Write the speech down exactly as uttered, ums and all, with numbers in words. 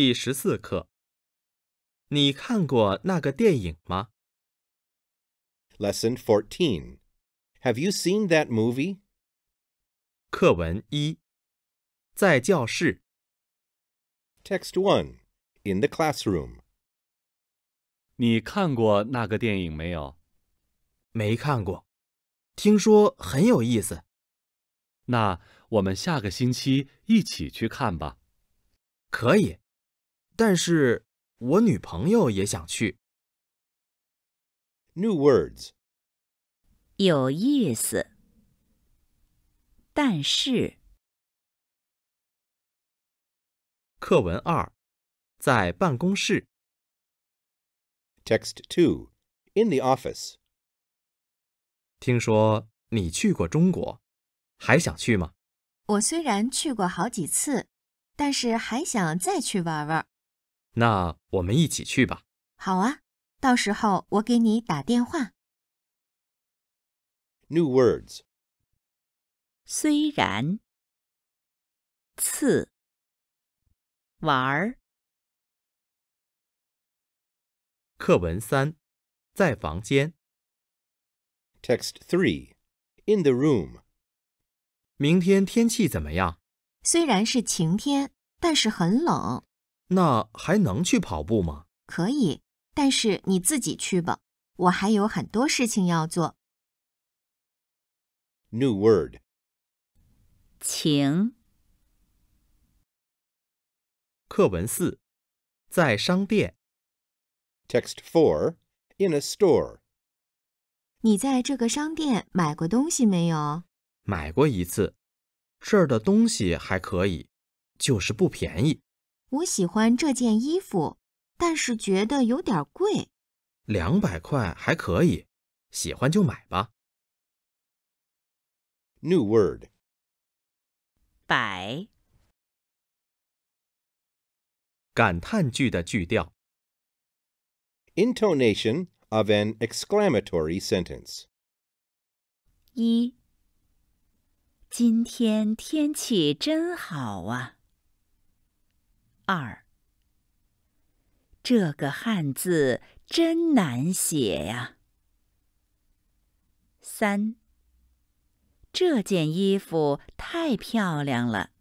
第十四课，你看过那个电影吗 ？Lesson fourteen. Have you seen that movie? 课文一，在教室。Text one. In the classroom. 你看过那个电影没有？没看过，听说很有意思。那我们下个星期一起去看吧。可以，但是我女朋友也想去。New words. 有意思，但是。课文二，在办公室。Text two. In the office. 听说你去过中国，还想去吗？我虽然去过好几次，但是还想再去玩玩。那我们一起去吧。好啊，到时候我给你打电话。New words. 虽然，次，玩儿。课文三，在房间。Text three. In the room. 明天天气怎么样？虽然是晴天，但是很冷。那还能去跑步吗？可以，但是你自己去吧，我还有很多事情要做。New word. 晴。课文四，在商店。Text four. In a store. 你在这个商店买过东西没有？买过一次，这儿的东西还可以，就是不便宜。我喜欢这件衣服，但是觉得有点贵。两百块还可以，喜欢就买吧。New word. 百。感叹句的句调。Intonation of an exclamatory sentence. 一，今天天气真好啊。二，这个汉字真难写呀。三，这件衣服太漂亮了。